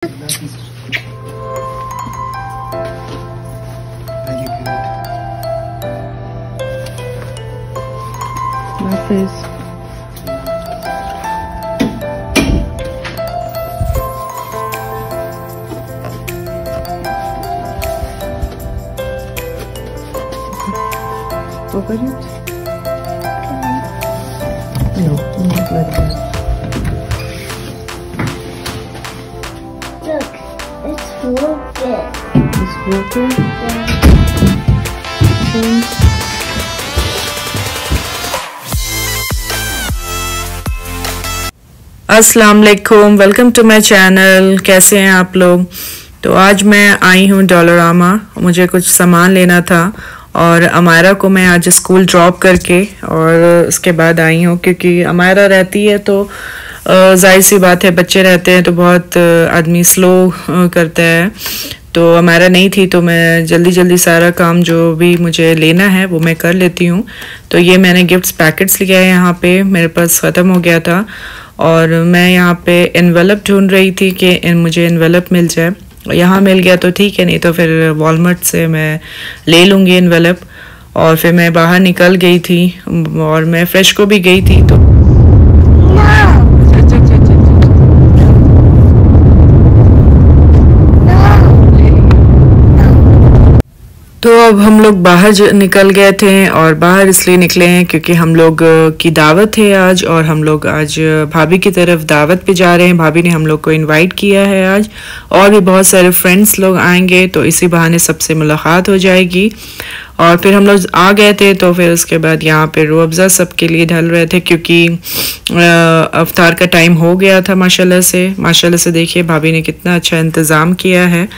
Glasses. Over it? No, not like that. Look, it's water. It's water? Yeah. Okay. अस्सलाम वालेकुम, welcome to my channel. कैसे हैं आप लोग? तो आज मैं आई हूँ डॉलरामा, मुझे कुछ सामान लेना था और अमायरा को मैं आज स्कूल ड्रॉप करके और उसके बाद आई हूँ, क्योंकि अमायरा रहती है तो जाहिर सी बात है बच्चे रहते हैं तो बहुत आदमी स्लो करता है। तो अमायरा नहीं थी तो मैं जल्दी जल्दी सारा काम जो भी मुझे लेना है वो मैं कर लेती हूँ। तो ये मैंने गिफ्ट्स पैकेट्स लिया है, यहाँ पे मेरे पास ख़त्म हो गया था और मैं यहाँ पे एनवेलप ढूंढ रही थी कि मुझे एनवेलप मिल जाए। यहाँ मिल गया तो ठीक है, नहीं तो फिर वॉलमार्ट से मैं ले लूँगी एनवेलप। और फिर मैं बाहर निकल गई थी और मैं फ्रेश को भी गई थी तो अब हम लोग बाहर निकल गए थे। और बाहर इसलिए निकले हैं क्योंकि हम लोग की दावत है आज और हम लोग आज भाभी की तरफ दावत पे जा रहे हैं। भाभी ने हम लोग को इनवाइट किया है आज और भी बहुत सारे फ्रेंड्स लोग आएंगे तो इसी बहाने सबसे मुलाकात हो जाएगी। और फिर हम लोग आ गए थे तो फिर उसके बाद यहाँ पे रूह अफ़ज़ा सबके लिए ढल रहे थे क्योंकि अफ्तार का टाइम हो गया था। माशाल्लाह से देखिए भाभी ने कितना अच्छा इंतज़ाम किया है।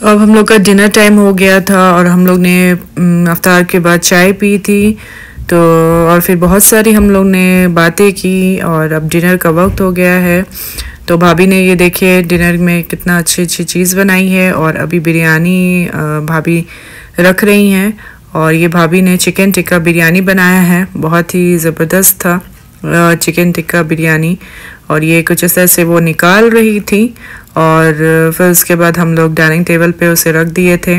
तो अब हम लोग का डिनर टाइम हो गया था और हम लोग ने अफ्तार के बाद चाय पी थी तो और फिर बहुत सारी हम लोग ने बातें की। और अब डिनर का वक्त हो गया है तो भाभी ने ये देखिए डिनर में कितना अच्छी चीज़ बनाई है। और अभी बिरयानी भाभी रख रही हैं और ये भाभी ने चिकन टिक्का बिरयानी बनाया है, बहुत ही ज़बरदस्त था चिकन टिक्का बिरयानी। और ये कुछ ऐसे से वो निकाल रही थी और फिर उसके बाद हम लोग डाइनिंग टेबल पे उसे रख दिए थे।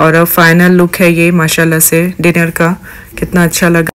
और अब फाइनल लुक है ये माशाल्लाह से डिनर का, कितना अच्छा लगा।